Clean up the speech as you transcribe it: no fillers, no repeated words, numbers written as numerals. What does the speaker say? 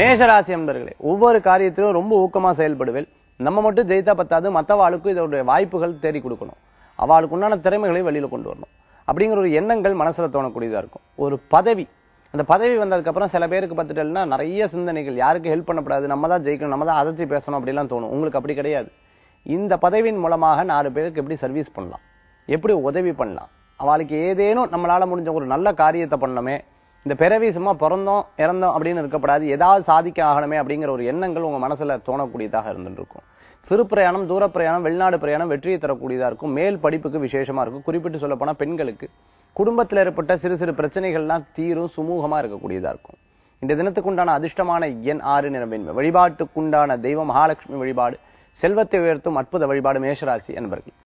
மேஷராசி அன்பர்களே, ஒவ்வொரு காரியத்திலும் ரொம்ப ஊக்கமா செயல்படுவேன். நம்ம மட்டும் ஜெயித்தா பத்தாது, மற்றவாளுக்கும் இதோடைய வாய்ப்புகள் தேடி கொடுக்கணும், அவளுக்கு உண்டான திறமைகளை வெளியில கொண்டு வரணும் அப்படிங்கிற ஒரு எண்ணங்கள் மனசுல தோணக்கூடியதா இருக்கும். ஒரு பதவி, அந்த பதவி வந்ததுக்கப்புறம் சில பேருக்கு பார்த்துட்டேன்னா நிறைய சிந்தனைகள், யாருக்கு ஹெல்ப் பண்ணப்படாது, நம்ம தான் ஜெயிக்கணும், நம்ம தான் அதர்ச்சி பேசணும் அப்படிலாம் தோணும். உங்களுக்கு அப்படி கிடையாது. இந்த பதவியின் மூலமாக 4 பேருக்கு எப்படி சர்வீஸ் பண்ணலாம், எப்படி உதவி பண்ணலாம், அவளுக்கு ஏதேனும் நம்மளால முடிஞ்ச ஒரு நல்ல காரியத்தை பண்ணணுமே, இந்த பிறவி சும்மா பிறந்தோம் இறந்தோம் அப்படின்னு இருக்கப்படாது, ஏதாவது சாதிக்க ஆகணுமே அப்படிங்கிற ஒரு எண்ணங்கள் உங்க மனசுல தோணக்கூடியதாக இருந்துருக்கும். சிறு பிரயாணம், தூர பிரயாணம், வெளிநாடு பிரயாணம் வெற்றியை தரக்கூடியதாக இருக்கும். மேல் படிப்புக்கு விசேஷமா இருக்கும். குறிப்பிட்டு சொல்ல போனா பெண்களுக்கு குடும்பத்தில் ஏற்பட்ட சிறு சிறு பிரச்சனைகள்லாம் தீரும், சுமூகமா இருக்கக்கூடியதா இருக்கும். இந்த தினத்துக்குண்டான அதிர்ஷ்டமான எண் 6 நிறமேன்மை. வழிபாட்டுக்குண்டான தெய்வம் மகாலட்சுமி வழிபாடு. செல்வத்தை உயர்த்தும் அற்புத வழிபாடு மேஷராசி அன்பர்கள்.